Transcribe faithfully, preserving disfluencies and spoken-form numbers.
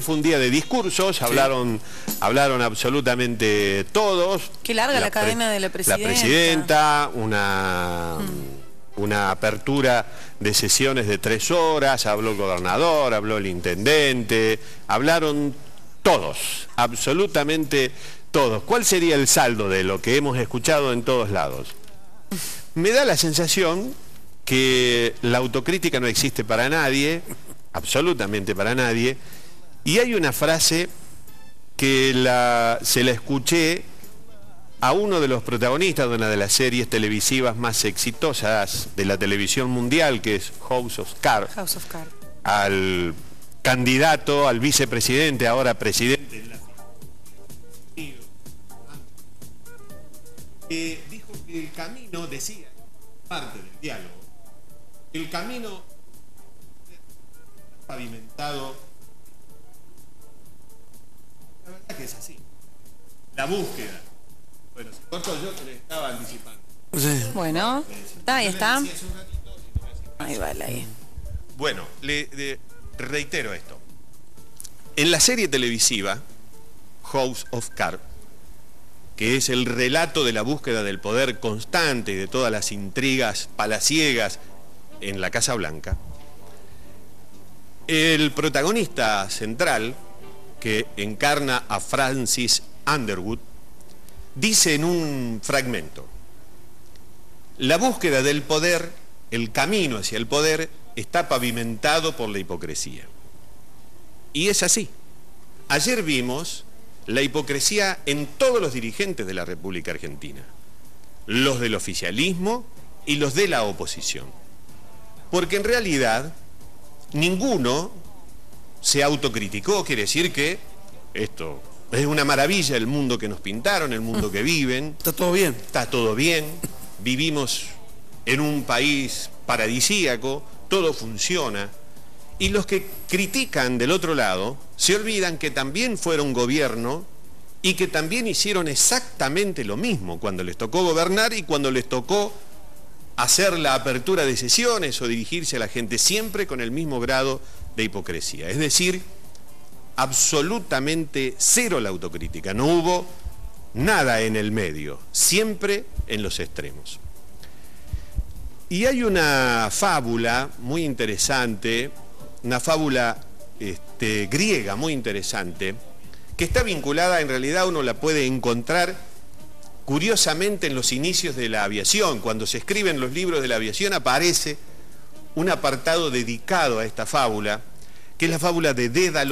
Fue un día de discursos, hablaron, sí. hablaron absolutamente todos. Qué larga la, la cadena de la presidenta. La presidenta, una, mm. una apertura de sesiones de tres horas, habló el gobernador, habló el intendente, hablaron todos, absolutamente todos. ¿Cuál sería el saldo de lo que hemos escuchado en todos lados? Me da la sensación que la autocrítica no existe para nadie, absolutamente para nadie. Y hay una frase que la, se la escuché a uno de los protagonistas de una de las series televisivas más exitosas de la televisión mundial, que es House of Cards, House of Cards. Al candidato, al vicepresidente, ahora presidente de la eh, dijo que el camino, decía, parte del diálogo, el camino pavimentado. La verdad que es así. La búsqueda. Bueno, si corto yo te le estaba anticipando. Sí. Bueno, está, ahí está. Ahí vale, ahí. Bueno, le, le reitero esto. En la serie televisiva, House of Cards, que es el relato de la búsqueda del poder constante y de todas las intrigas palaciegas en la Casa Blanca, el protagonista central, que encarna a Francis Underwood, dice en un fragmento: la búsqueda del poder, el camino hacia el poder, está pavimentado por la hipocresía. Y es así. Ayer vimos la hipocresía en todos los dirigentes de la República Argentina, los del oficialismo y los de la oposición. Porque en realidad ninguno se autocriticó, quiere decir que esto es una maravilla, el mundo que nos pintaron, el mundo que viven. Está todo bien. Está todo bien, vivimos en un país paradisíaco, todo funciona. Y los que critican del otro lado se olvidan que también fueron gobierno y que también hicieron exactamente lo mismo cuando les tocó gobernar y cuando les tocó hacer la apertura de sesiones o dirigirse a la gente, siempre con el mismo grado de hipocresía. Es decir, absolutamente cero la autocrítica. No hubo nada en el medio, siempre en los extremos. Y hay una fábula muy interesante, una fábula este, griega muy interesante, que está vinculada, en realidad uno la puede encontrar curiosamente en los inicios de la aviación. Cuando se escriben los libros de la aviación aparece un apartado dedicado a esta fábula, que es la fábula de Dédalo.